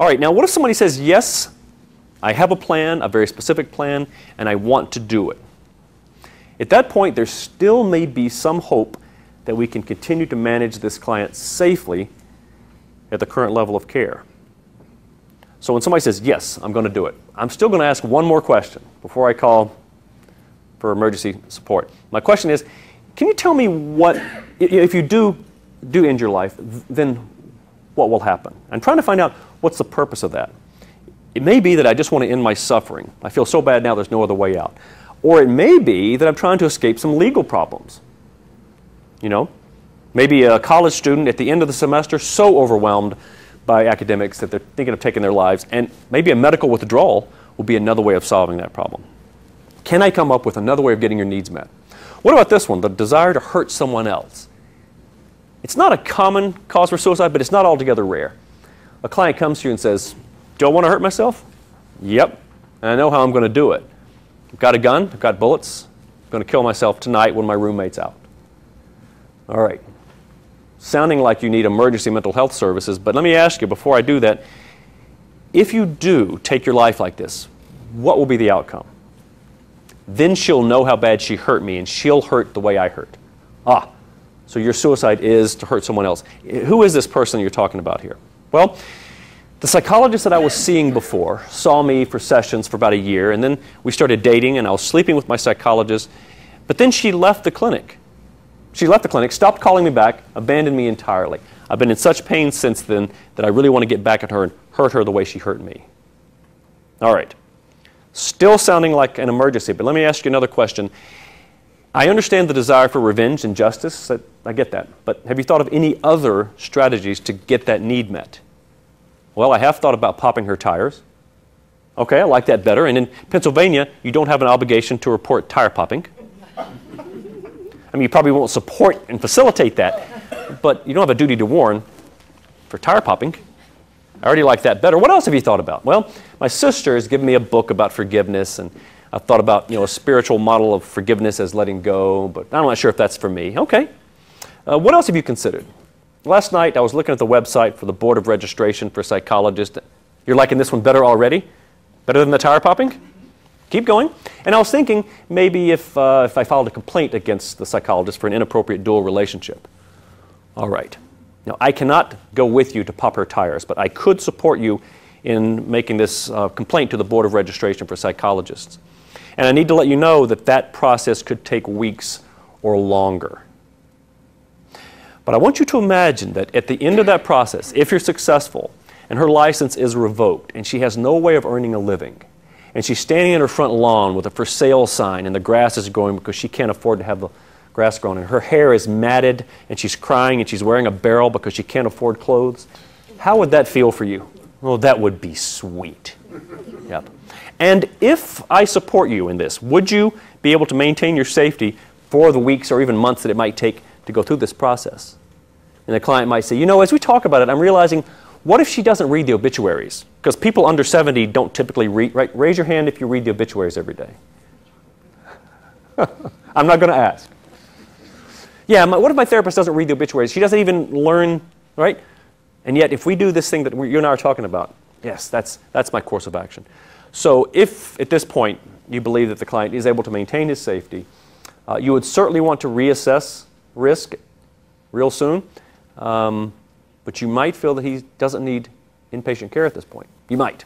All right, now what if somebody says, yes, I have a plan, a very specific plan, and I want to do it? At that point, there still may be some hope that we can continue to manage this client safely at the current level of care. So when somebody says, yes, I'm going to do it, I'm still going to ask one more question before I call for emergency support. My question is, can you tell me what, if you do end your life, then what will happen? I'm trying to find out what's the purpose of that. It may be that I just want to end my suffering. I feel so bad now there's no other way out. Or it may be that I'm trying to escape some legal problems. You know, maybe a college student at the end of the semester so overwhelmed by academics that they're thinking of taking their lives, and maybe a medical withdrawal will be another way of solving that problem. Can I come up with another way of getting your needs met? What about this one, the desire to hurt someone else? It's not a common cause for suicide, but it's not altogether rare. A client comes to you and says, do I want to hurt myself? Yep, and I know how I'm going to do it. I've got a gun, I've got bullets, I'm going to kill myself tonight when my roommate's out. All right, sounding like you need emergency mental health services, but let me ask you before I do that, if you do take your life like this, what will be the outcome? Then she'll know how bad she hurt me, and she'll hurt the way I hurt. Ah, so your suicide is to hurt someone else. Who is this person you're talking about here? Well, the psychologist that I was seeing before saw me for sessions for about a year, and then we started dating, and I was sleeping with my psychologist, but then she left the clinic. She left the clinic, stopped calling me back, abandoned me entirely. I've been in such pain since then that I really want to get back at her and hurt her the way she hurt me. All right. Still sounding like an emergency, but let me ask you another question. I understand the desire for revenge and justice. I get that. But have you thought of any other strategies to get that need met? Well, I have thought about popping her tires. Okay, I like that better. And in Pennsylvania, you don't have an obligation to report tire popping. I mean, you probably won't support and facilitate that, but you don't have a duty to warn for tire popping. I already like that better. What else have you thought about? Well, my sister has given me a book about forgiveness, and I've thought about, you know, a spiritual model of forgiveness as letting go, but I'm not sure if that's for me. Okay. What else have you considered? Last night, I was looking at the website for the Board of Registration for Psychologists. You're liking this one better already? Better than the tire popping? Keep going. And I was thinking maybe if I filed a complaint against the psychologist for an inappropriate dual relationship. All right. Now, I cannot go with you to pop her tires, but I could support you in making this complaint to the Board of Registration for Psychologists. And I need to let you know that that process could take weeks or longer. But I want you to imagine that at the end of that process, if you're successful and her license is revoked and she has no way of earning a living, and she's standing in her front lawn with a for sale sign, and the grass is growing because she can't afford to have the grass grown, and her hair is matted, and she's crying, and she's wearing a barrel because she can't afford clothes. How would that feel for you? Well, that would be sweet. Yep. And if I support you in this, would you be able to maintain your safety for the weeks or even months that it might take to go through this process? And the client might say, you know, as we talk about it, I'm realizing, what if she doesn't read the obituaries? Because people under 70 don't typically read, right? Raise your hand if you read the obituaries every day. I'm not going to ask. Yeah, what if my therapist doesn't read the obituaries? She doesn't even learn, right? And yet, if we do this thing that you and I are talking about, yes, that's my course of action. So if, at this point, you believe that the client is able to maintain his safety, you would certainly want to reassess risk real soon. But you might feel that he doesn't need inpatient care at this point. You might.